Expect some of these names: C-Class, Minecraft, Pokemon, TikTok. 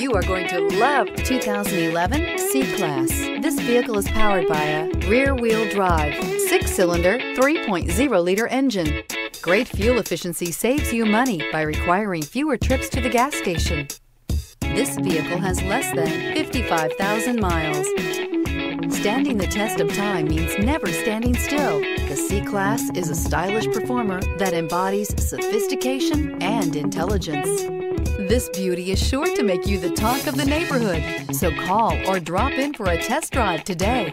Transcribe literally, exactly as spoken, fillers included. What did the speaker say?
You are going to love two thousand eleven C-Class. This vehicle is powered by a rear-wheel drive, six-cylinder, three point oh liter engine. Great fuel efficiency saves you money by requiring fewer trips to the gas station. This vehicle has less than fifty-five thousand miles. Standing the test of time means never standing still. The C-Class is a stylish performer that embodies sophistication and intelligence. This beauty is sure to make you the talk of the neighborhood, so call or drop in for a test drive today.